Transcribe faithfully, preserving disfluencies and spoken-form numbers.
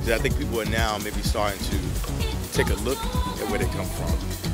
because I think people are now maybe starting to take a look at where they come from.